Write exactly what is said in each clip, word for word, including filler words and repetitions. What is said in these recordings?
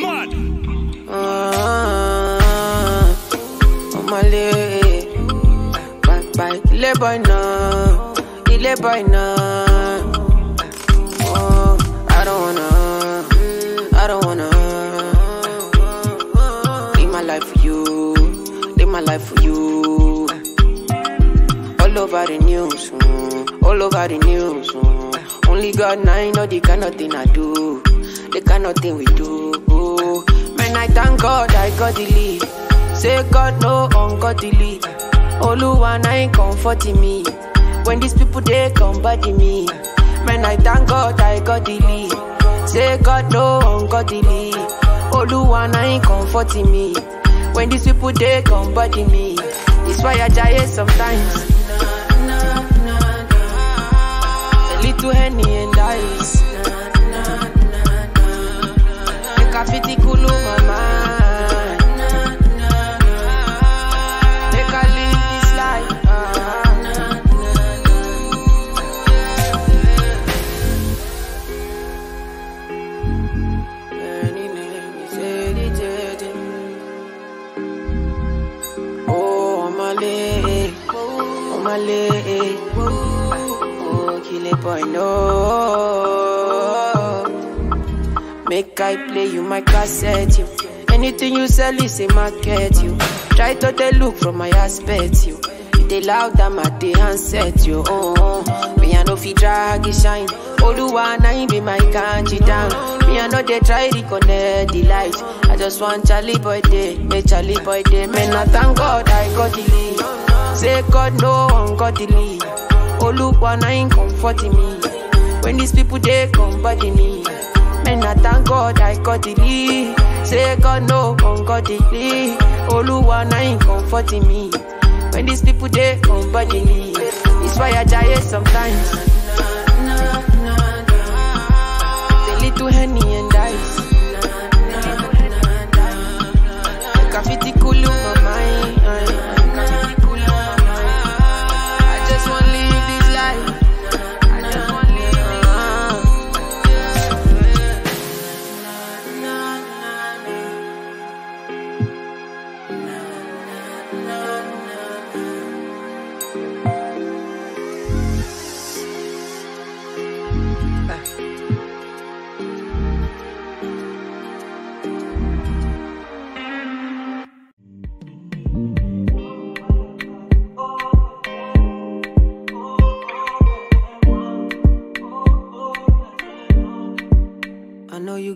Mad. Ah, back by ile boy now, ile boy now. Oh, I don't wanna, I don't wanna. Live my life for you, live my life for you. All over the news, mm, all over the news. Mm. Only God and I know the kind of thing I do, the kind of thing we do. Man, I thank God I got the lead. Say God no ungodly. Oluwa na ain't comforting me. When these people they come body me. Man, I thank God I got the lead. Say God no ungodly. Oluwa na ain't comforting me. When these people they come body me. It's why I die sometimes. A little Henny and ice. The graffiti kulu mama. Make I live this life. Uh-huh. Oh, Omale, Omale. Killer boy, no. Make I play you my cassette, you. Anything you sell is a market, you. Try to they look from my aspect, you. If they loud, I'm at the handset, you. Oh, oh. Me I know fi drag it shine. Oluwa na him be my kanji down. Me I know they try to connect the light. I just want Charlie boy day, me Charlie boy day. Man, I thank God I got the lead. Say God no, I'm got the lead. Oluwa na ain't comforting me. When these people they come body me. Man, I thank God I got the lead. Say God no ungodly. Oluwa na ain't comforting me. When these people they come body me. It's why I die sometimes. The little Henny and dice. The graffiti kulu my mind.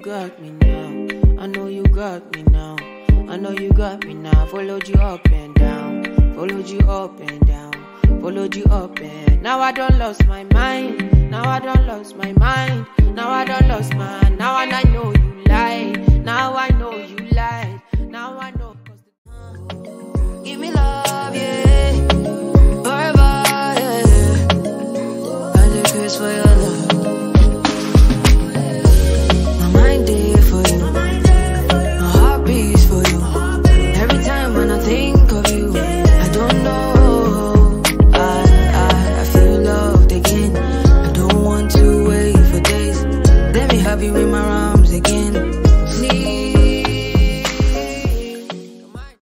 Got me now, I know you got me now, I know you got me now. Followed you up and down, followed you up and down, followed you up and now I don't lose my mind, now I don't lose my mind, now I don't lose my now and I know you lie, now I know you lie, now I know. Give me love.